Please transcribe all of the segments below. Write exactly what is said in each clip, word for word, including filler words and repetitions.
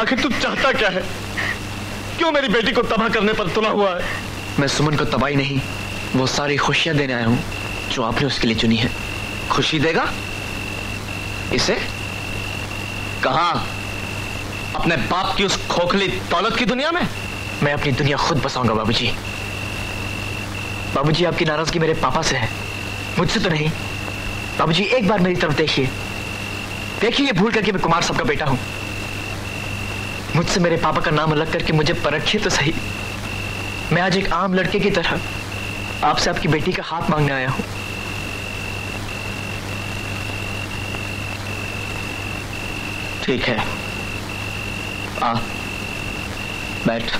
आखिर तुम चाहता क्या है? क्यों मेरी बेटी को तबाह करने पर तुला हुआ है? मैं सुमन को तबाही नहीं, वो सारी खुशियां देने आया हूँ जो आपने उसके लिए चुनी है। खुशी देगा इसे? कहाँ? अपने बाप की उस खोखली दौलत की दुनिया में? मैं अपनी दुनिया खुद बसाऊंगा बाबूजी। बाबूजी, आपकी नाराजगी मेरे पापा से है, मुझसे तो नहीं। बाबूजी, एक बार मेरी तरफ देखिए, देखिए ये भूल करके मैं कुमार साहब का बेटा हूं। मुझसे मेरे पापा का नाम अलग करके मुझे परखिए तो सही। मैं आज एक आम लड़के की तरह आपसे आपकी बेटी का हाथ मांगने आया हूं। ठीक है, आ बैठ।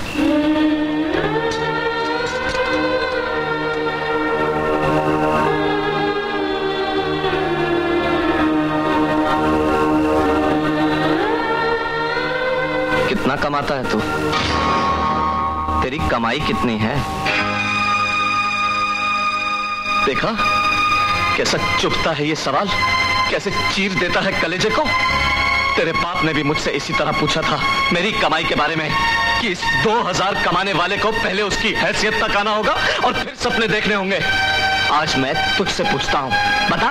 कितना कमाता है तू? तेरी कमाई कितनी है? देखा कैसा चुभता है ये सवाल, कैसे चीर देता है कलेजे को। तेरे बाप ने भी मुझसे इसी तरह पूछा था मेरी कमाई के बारे में कि इस दो हज़ार कमाने वाले को पहले उसकी हैसियत तक आना होगा और फिर सपने देखने होंगे। आज मैं तुझसे पूछता हूँ, बता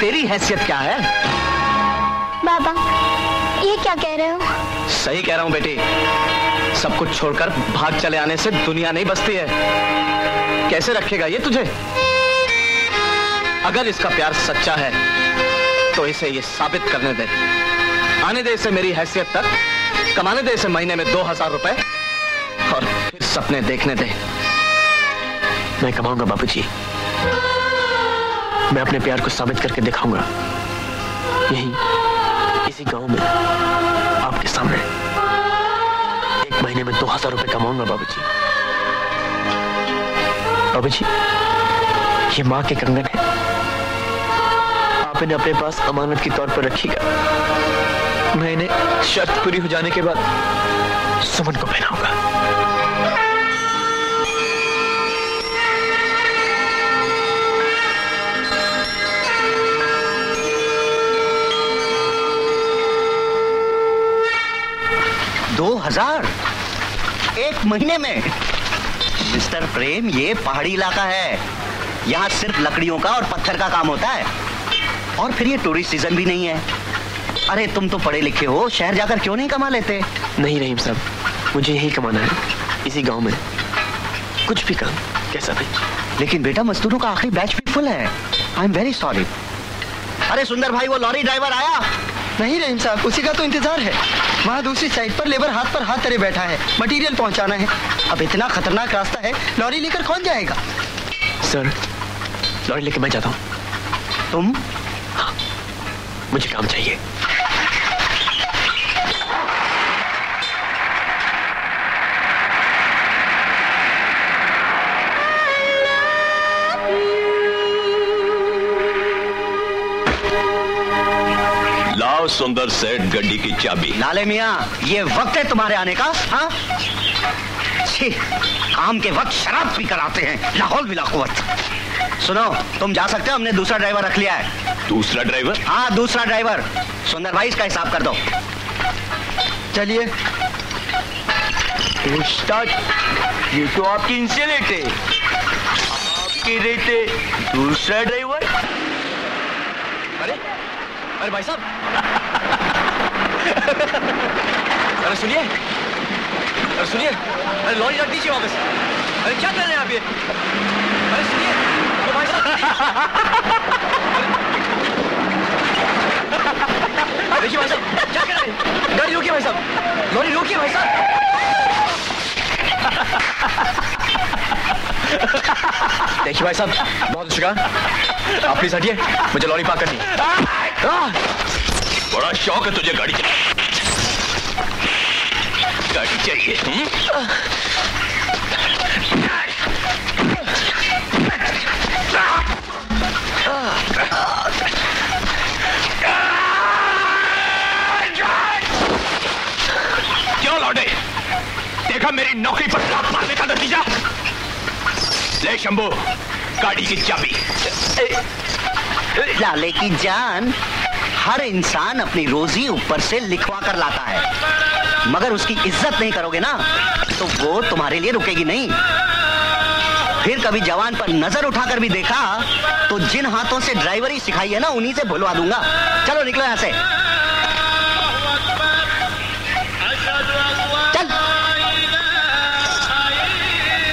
तेरी हैसियत क्या है? बाबा, ये क्या कह रहे हो? सही कह रहा हूँ बेटी, सब कुछ छोड़कर भाग चले आने से दुनिया नहीं बसती है। कैसे रखेगा ये तुझे? अगर इसका प्यार सच्चा है तो इसे ये साबित करने दे। आने दे इसे मेरी हैसियत तक, कमाने दे इसे महीने में दो हजार रुपए और फिर सपने देखने दे। मैं कमाऊंगा बाबूजी, मैं अपने प्यार को साबित करके दिखाऊंगा, यही इसी गांव में आपके सामने। एक महीने में दो हजार रुपए कमाऊंगा बाबूजी। बाबूजी, ये माँ के कंगन है, आप इन्हें अपने पास अमानत के तौर पर रखिएगा। मैं इन्हें शर्त पूरी हो जाने के बाद सुमन को पहनाऊंगा। दो हजार एक महीने में? मिस्टर प्रेम, ये पहाड़ी इलाका है, यहाँ सिर्फ लकड़ियों का और पत्थर का काम होता है, और फिर ये टूरिस्ट सीजन भी नहीं है। अरे तुम तो पढ़े लिखे हो, शहर जाकर क्यों नहीं कमा लेते? नहीं रहीम साहब, मुझे यही कमाना है, इसी गांव में कुछ भी काम, कैसा भी। लेकिन बेटा, मजदूरों का आखिरी बैच भी फुल है। I am very sorry. अरे सुंदर भाई, वो लॉरी ड्राइवर आया? नहीं रहीम साहब, उसी का तो इंतजार है। वहाँ दूसरी साइड पर लेबर हाथ पर हाथ धरे बैठा है, मटीरियल पहुँचाना है। अब इतना खतरनाक रास्ता है, लॉरी लेकर कौन जाएगा? सर, लॉरी लेकर मैं जाता हूँ। तुम? हाँ, मुझे काम चाहिए। सुंदर सेठ, गड्डी की चाबी। लाले मियाँ, ये वक्त है तुम्हारे आने का। हाँ, छी, काम के वक्त शराब पी कर आते हैं, लाहौल बिला कुव्वत। सुनो, तुम जा सकते हो, हमने दूसरा ड्राइवर रख लिया है। दूसरा ड्राइवर? हाँ, दूसरा ड्राइवर। सुंदर भाई, इसका हिसाब कर दो। चलिए। ये तो आपकी इंसुलेट है, आपके रहते दूसरा ड्राइवर। अरे अरे भाई साहब, अरे सुनिए, अरे सुनिए, अरे लॉरी रख दीजिए वापस। अरे क्या कर रहे हैं आप ये? अरे सुनिए, अरे भाई साहब, देखिए भाई साहब क्या कर रहे हैं, गाड़ी रोकिए भाई साहब, लॉरी रोकिए भाई साहब। देखिए भाई साहब, बहुत शुक्रिया, आप प्लीज हटिए, मुझे लॉरी पार्क करनी। बड़ा शौक है तुझे गाड़ी चाहिए, गाड़ी चाहिए। क्यों लौटे? देखा मेरी नौकरी पर लात मारने का नतीजा। ले शंभू, गाड़ी की चाबी। लाले की जान, हर इंसान अपनी रोजी ऊपर से लिखवा कर लाता है, मगर उसकी इज्जत नहीं करोगे ना तो वो तुम्हारे लिए रुकेगी नहीं। फिर कभी जवान पर नजर उठाकर भी देखा तो जिन हाथों से ड्राइवरी सिखाई है ना उन्हीं से भुलवा दूंगा। चलो निकलो यहां से। चल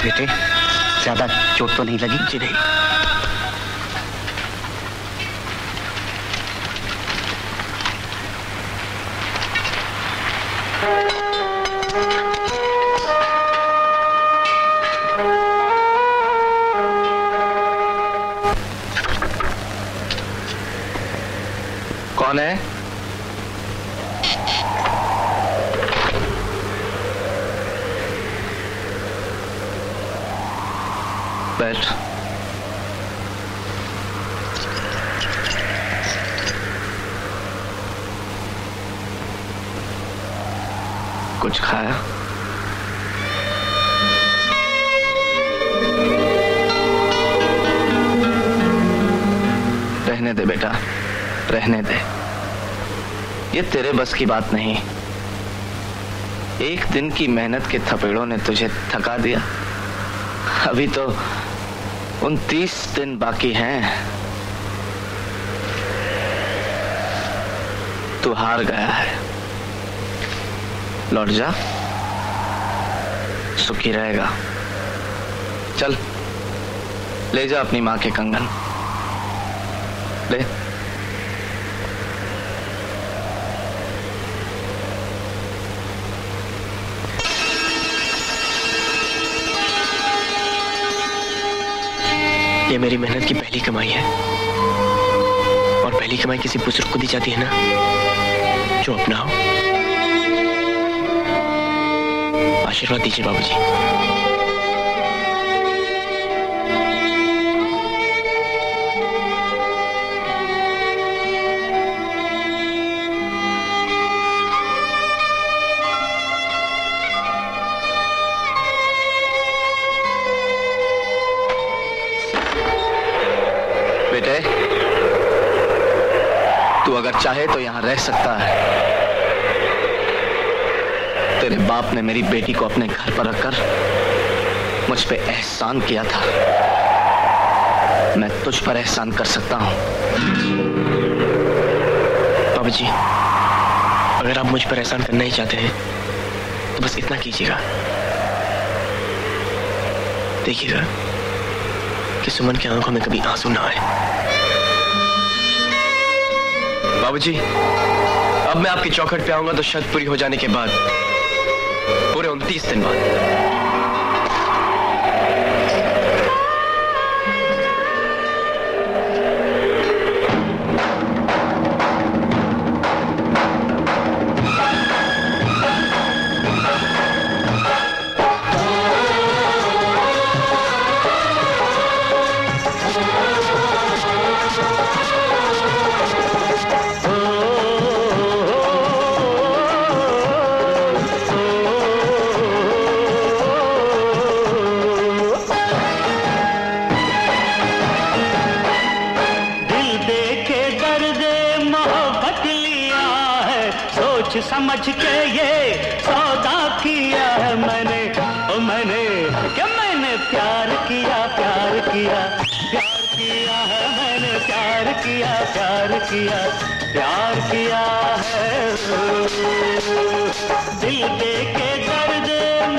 बेटे, ज्यादा चोट तो नहीं लगी? जी नहीं। कौन है? बैठ। कुछ खाया? रहने दे बेटा, रहने दे। ये तेरे बस की बात नहीं। एक दिन की मेहनत के थपेड़ों ने तुझे थका दिया। अभी तो उन तीस दिन बाकी हैं। तू हार गया है, लौट जा, सुखी रहेगा। चल ले जा अपनी माँ के कंगन, ले। ये मेरी मेहनत की पहली कमाई है और पहली कमाई किसी बुजुर्ग को दी जाती है ना, जो अपना हो। आशीर्वाद दीजिए बाबूजी। अगर चाहे तो यहां रह सकता है। तेरे बाप ने मेरी बेटी को अपने घर पर रखकर मुझ पे एहसान किया था, मैं तुझ पर एहसान कर सकता हूं। बाबू जी, अगर आप मुझ पर एहसान करना ही चाहते हैं तो बस इतना कीजिएगा, देखिएगा कि सुमन की आंखों में कभी आंसू ना आए। बाबूजी, अब मैं आपकी चौखट पे आऊंगा तो शर्त पूरी हो जाने के बाद, पूरे उनतीस दिन बाद। समझ के ये सौदा किया है मैंने, ओ मैंने क्या मैंने प्यार किया, प्यार किया, प्यार किया है मैंने, प्यार किया, प्यार किया, प्यार किया है। दिल दे के दर्द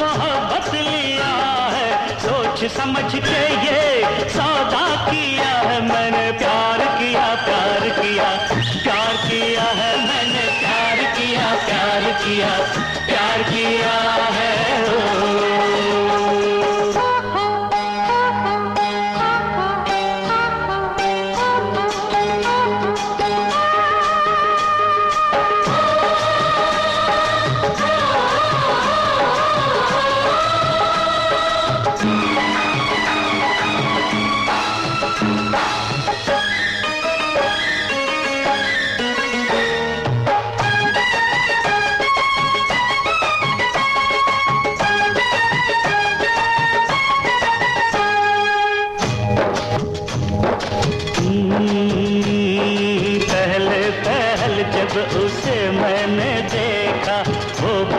मोहब्बत लिया है, सोच समझ के ये सौदा किया है मैंने, प्यार किया, प्यार किया, प्यार किया है मैंने, प्यार किया, प्यार किया है।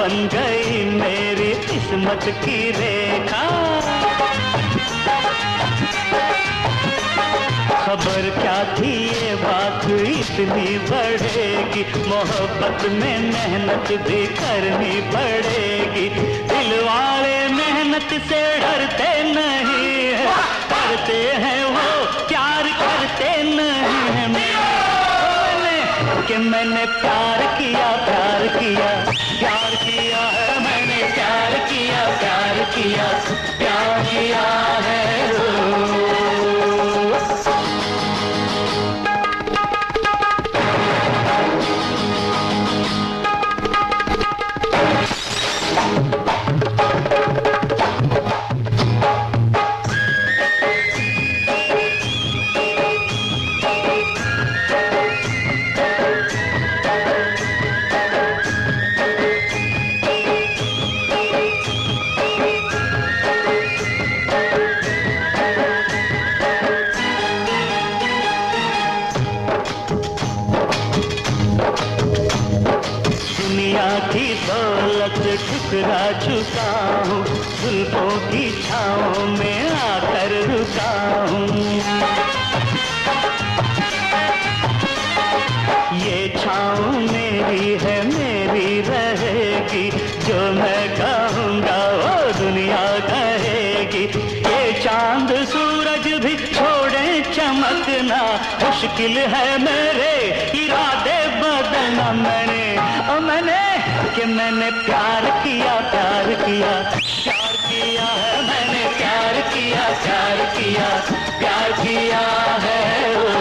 बन गई मेरी किस्मत की रेखा, खबर क्या थी ये बात इतनी बढ़ेगी, मोहब्बत में मेहनत भी करनी पड़ेगी। दिल वाले मेहनत से डरते नहीं है, डरते हैं वो प्यार करते नहीं है। मैंने कि मैंने प्यार किया, प्यार किया, प्यार किया है, मैंने प्यार किया, प्यार किया, प्यार किया है। ठुकरा चुका हूँ, जुल्फों की छाँव में आकर रुका हूँ, ये छाँव मेरी है मेरी रहेगी, जो मैं कहूँगा वो दुनिया कहेगी। ये चांद सूरज भी छोड़े चमकना, मुश्किल है मेरे इरादे बदलना। मैंने ओ मैंने कि मैंने प्यार किया, प्यार किया, प्यार किया है, मैंने प्यार किया, प्यार किया, प्यार किया है।